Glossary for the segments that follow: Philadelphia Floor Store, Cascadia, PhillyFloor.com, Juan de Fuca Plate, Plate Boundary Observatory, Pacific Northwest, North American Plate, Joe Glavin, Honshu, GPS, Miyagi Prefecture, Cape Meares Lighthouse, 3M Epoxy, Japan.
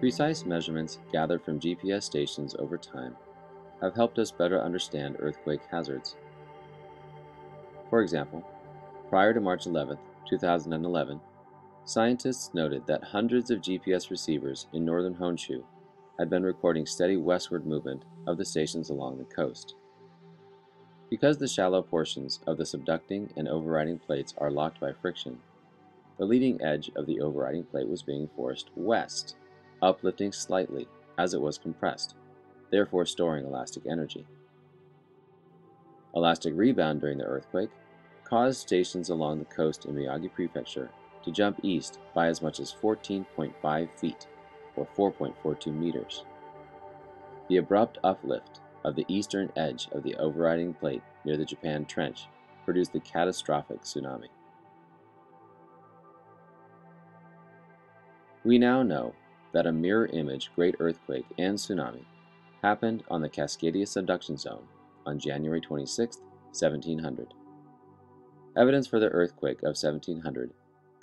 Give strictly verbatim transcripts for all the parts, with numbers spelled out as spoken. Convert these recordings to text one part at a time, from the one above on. Precise measurements gathered from G P S stations over time have helped us better understand earthquake hazards. For example, prior to March eleventh, two thousand eleven, scientists noted that hundreds of G P S receivers in northern Honshu had been recording steady westward movement of the stations along the coast. Because the shallow portions of the subducting and overriding plates are locked by friction, the leading edge of the overriding plate was being forced west, uplifting slightly as it was compressed, therefore storing elastic energy. Elastic rebound during the earthquake caused stations along the coast in Miyagi Prefecture to jump east by as much as fourteen point five feet, or four point four two meters. The abrupt uplift of the eastern edge of the overriding plate near the Japan Trench produced the catastrophic tsunami. We now know that a mirror image great earthquake and tsunami happened on the Cascadia subduction zone on January twenty-sixth, seventeen hundred. Evidence for the earthquake of seventeen hundred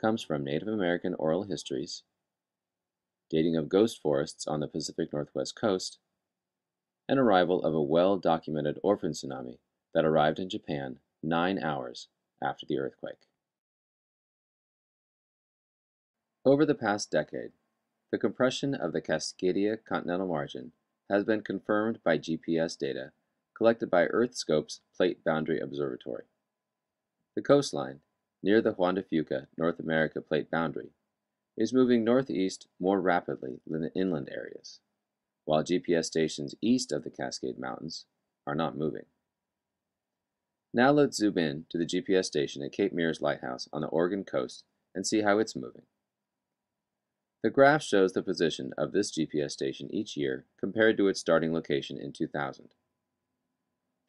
comes from Native American oral histories, dating of ghost forests on the Pacific Northwest coast, and arrival of a well-documented orphan tsunami that arrived in Japan nine hours after the earthquake. Over the past decade, the compression of the Cascadia continental margin has been confirmed by G P S data collected by EarthScope's Plate Boundary Observatory. The coastline, near the Juan de Fuca North America Plate Boundary, is moving northeast more rapidly than the inland areas, while G P S stations east of the Cascade Mountains are not moving. Now let's zoom in to the G P S station at Cape Meares Lighthouse on the Oregon coast and see how it's moving. The graph shows the position of this G P S station each year compared to its starting location in two thousand.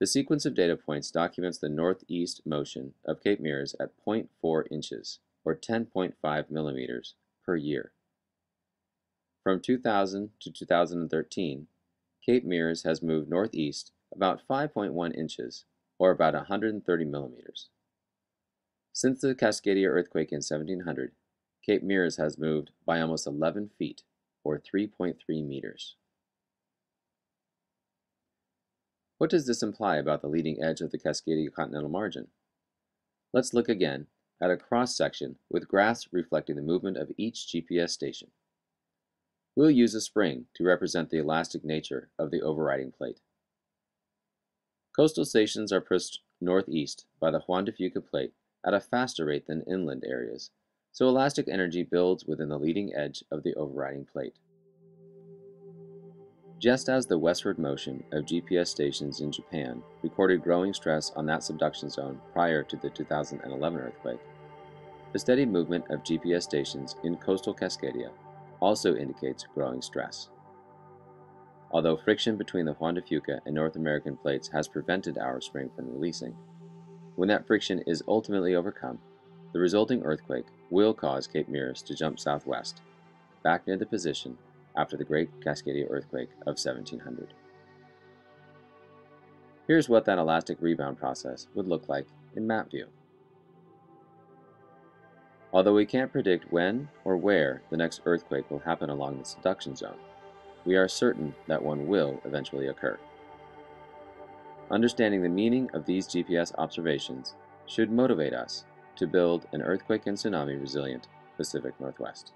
The sequence of data points documents the northeast motion of Cape Meares at zero point four inches, or ten point five millimeters, per year. From two thousand to two thousand thirteen, Cape Meares has moved northeast about five point one inches, or about one hundred thirty millimeters. Since the Cascadia earthquake in seventeen hundred, Cape Meares has moved by almost eleven feet, or three point three meters. What does this imply about the leading edge of the Cascadia continental margin? Let's look again at a cross-section with graphs reflecting the movement of each G P S station. We'll use a spring to represent the elastic nature of the overriding plate. Coastal stations are pushed northeast by the Juan de Fuca Plate at a faster rate than inland areas, so elastic energy builds within the leading edge of the overriding plate. Just as the westward motion of G P S stations in Japan recorded growing stress on that subduction zone prior to the two thousand eleven earthquake, the steady movement of G P S stations in coastal Cascadia also indicates growing stress. Although friction between the Juan de Fuca and North American plates has prevented our spring from releasing, when that friction is ultimately overcome, the resulting earthquake will cause Cape Meares to jump southwest, back near the position after the Great Cascadia Earthquake of seventeen hundred. Here's what that elastic rebound process would look like in map view. Although we can't predict when or where the next earthquake will happen along the subduction zone, we are certain that one will eventually occur. Understanding the meaning of these G P S observations should motivate us to build an earthquake and tsunami resilient Pacific Northwest.